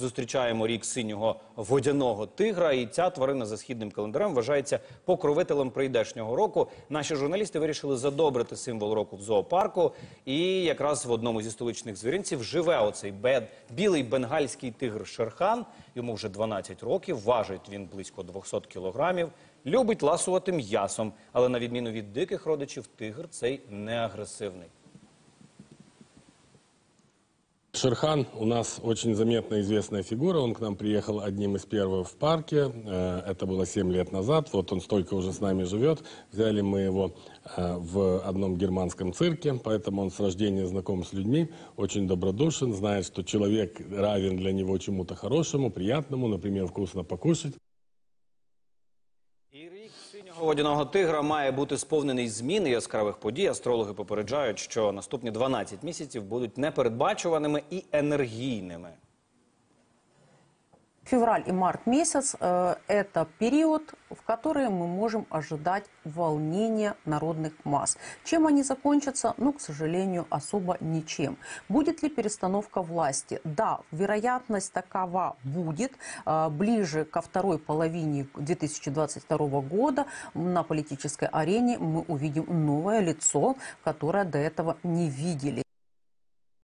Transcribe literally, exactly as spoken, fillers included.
зустрічаємо рік синього водяного тигра, і ця тварина за східним календарем вважається покровителем прийдешнього року. Наші журналісти вирішили задобрити символ року в зоопарку, і якраз в одному зі столичних звіринців живе оцей білий бенгальський тигр Шерхан. Йому вже дванадцять років, важить він близько двісті кілограмів, любить ласувати м'ясом, але на відміну від диких родичів, тигр цей не агресивний. Шерхан у нас очень заметная, известная фигура. Он к нам приехал одним из первых в парке. Это было семь лет назад. Вот он столько уже с нами живет. Взяли мы его в одном германском цирке. Поэтому он с рождения знаком с людьми. Очень добродушен. Знает, что человек равен для него чему-то хорошему, приятному. Например, вкусно покушать. Водяного тигра має бути сповнений змін і яскравих подій. Астрологи попереджають, що наступні дванадцять місяців будуть непередбачуваними і енергійними. Февраль и март месяц э, – это период, в который мы можем ожидать волнения народных масс. Чем они закончатся? Ну, к сожалению, особо ничем. Будет ли перестановка власти? Да, вероятность такова будет. Э, ближе ко второй половине две тысячи двадцать второго года на политической арене мы увидим новое лицо, которое до этого не видели.